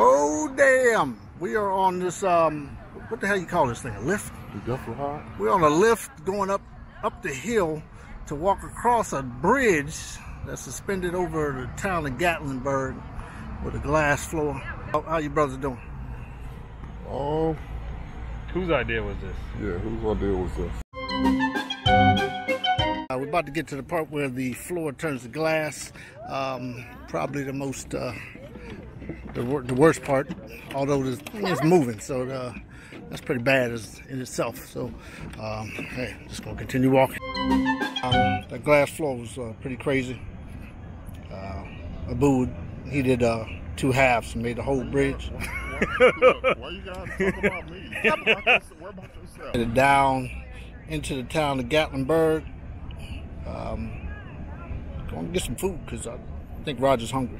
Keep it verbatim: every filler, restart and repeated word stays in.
Oh, damn. We are on this, um, what the hell you call this thing, a lift? The duffel hog. We're on a lift going up, up the hill to walk across a bridge that's suspended over the town of Gatlinburg with a glass floor. How, how you brothers doing? Oh. Um, whose idea was this? Yeah, whose idea was this? We're about to get to the part where the floor turns to glass. Um, probably the most, uh, the, wor the worst part, although the thing is moving, so the, that's pretty bad as, in itself. So, um, hey, just gonna continue walking. Um, the glass floor was uh, pretty crazy. Uh, Abood, he did uh, two halves and made the whole bridge. Why you guys talking about me? What about yourself? Down into the town of Gatlinburg. Um, I'm gonna get some food because I think Roger's hungry.